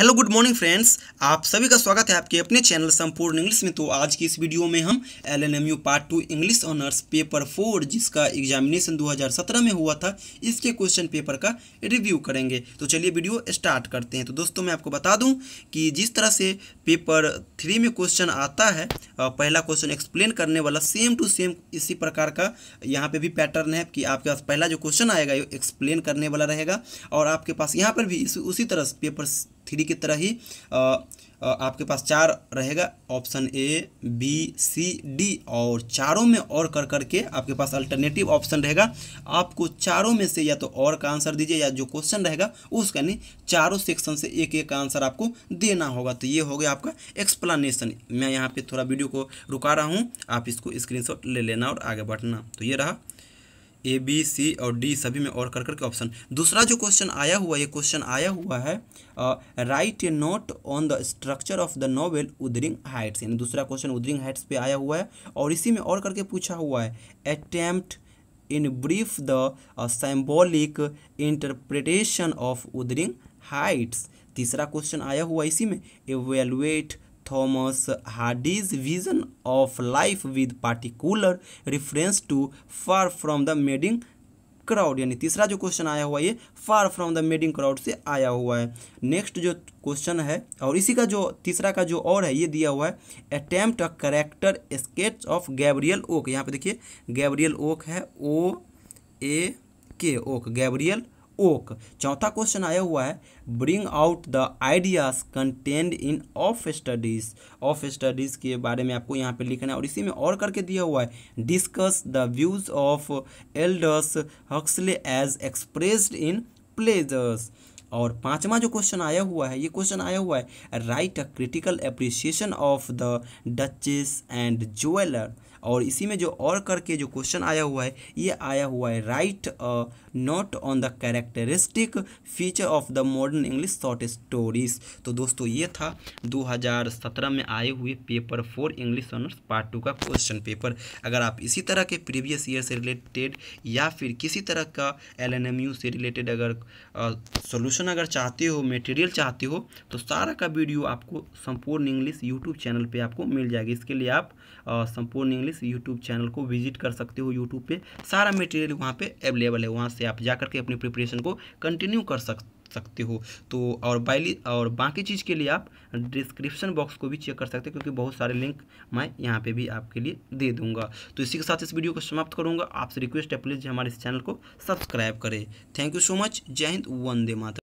Hello good morning friends, आप सभी का स्वागत है आपके अपने चैनल संपूर्ण इंग्लिश में। तो आज की इस वीडियो में हम LNMU part 2 English honours paper 4 जिसका एग्जामिनेशन 2017 में हुआ था, इसके क्वेश्चन पेपर का रिव्यू करेंगे। तो चलिए वीडियो स्टार्ट करते हैं। तो दोस्तों मैं आपको बता दूं कि जिस तरह से पेपर 3 में क्वेश्चन आता है, पहला क्वेश्चन एक्सप्लेन करने वाला सेम टू सेम इसी प्रकार का यहाँ पर भी पैटर्न है कि आपके पास पहला जो क्वेश्चन आएगा ये एक्सप्लेन करने वाला रहेगा और आपके पास यहाँ पर भी उसी तरह से पेपर 3 की तरह ही आपके पास 4 रहेगा, option A, B, C, D और चारों में और कर करके आपके पास अल्टरनेटिव ऑप्शन रहेगा। आपको चारों में से या तो और का आंसर दीजिए या जो क्वेश्चन रहेगा उसका नहीं, चारों सेक्शन से एक एक आंसर आपको देना होगा। तो ये हो गया आपका एक्सप्लेनेशन। मैं यहाँ पे थोड़ा वीडियो को रुका रहा हूँ, आप इसको स्क्रीनशॉट ले लेना और आगे बढ़ना। तो ये रहा A, B, C और D सभी में और कर करके ऑप्शन। दूसरा जो क्वेश्चन आया हुआ है write a note on the structure of the novel Wuthering Heights, यानी दूसरा क्वेश्चन वुथरिंग हाइट्स पे आया हुआ है और इसी में और करके पूछा हुआ है attempt in brief the symbolic interpretation of Wuthering Heights. तीसरा क्वेश्चन आया हुआ इसी में evaluate Thomas Hardy's vision of life with particular reference to Far from the Madding Crowd, यानी तीसरा जो क्वेश्चन आया हुआ ये Far from the Madding Crowd से आया हुआ है। नेक्स्ट जो क्वेश्चन है और इसी का जो तीसरा का जो और है ये दिया हुआ है attempt a character sketch of Gabriel Oak. यहाँ पे देखिए गैब्रियल ओक है O A K Oak, Gabriel Oak. चौथा क्वेश्चन आया हुआ है bring out the ideas contained in Of Studies, Of Studies के बारे में आपको यहाँ पे लिखना है और इसी में और करके दिया हुआ है discuss the views of Aldous Huxley as expressed in Pleasures. और पांचवा जो क्वेश्चन आया हुआ है ये क्वेश्चन आया हुआ है write a critical appreciation of the Duchess and Jeweller, और इसी में जो और करके जो क्वेश्चन आया हुआ है ये आया हुआ है write note on the characteristic feature of the modern English short stories. तो दोस्तों ये था 2017 में आए हुए पेपर 4 इंग्लिश ऑनर्स पार्ट 2 का क्वेश्चन पेपर। अगर आप इसी तरह के प्रीवियस ईयर से रिलेटेड या फिर किसी तरह का LNMU से रिलेटेड अगर सोल्यूशन अगर चाहते हो, मटेरियल चाहते हो, तो सारा का वीडियो आपको संपूर्ण इंग्लिश यूट्यूब चैनल पर आपको मिल जाएगी। इसके लिए आप संपूर्ण यूट्यूब चैनल को विजिट कर सकते हो, यूट्यूब पे सारा मटेरियल वहाँ पे अवेलेबल है, वहाँ से आप जाकर के अपनी प्रिपरेशन को कंटिन्यू कर सकते हो। तो और बाकी चीज़ के लिए आप डिस्क्रिप्शन बॉक्स को भी चेक कर सकते हैं क्योंकि बहुत सारे लिंक मैं यहाँ पे भी आपके लिए दे दूँगा। तो इसी के साथ इस वीडियो को समाप्त करूँगा। आपसे रिक्वेस्ट है प्लीज़ हमारे इस चैनल को सब्सक्राइब करें। Thank you so much. जय हिंद, वंदे मातरम।